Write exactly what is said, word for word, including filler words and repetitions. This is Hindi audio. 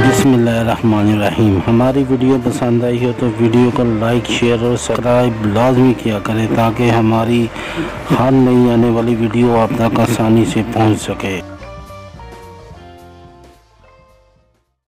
बिस्मिल्लाह अर्रहमान अर्रहीम। हमारी वीडियो पसंद आई हो तो वीडियो को लाइक, शेयर और सब्सक्राइब लाजमी किया करें ताकि हमारी हर नई आने वाली वीडियो आप तक आसानी से पहुंच सके।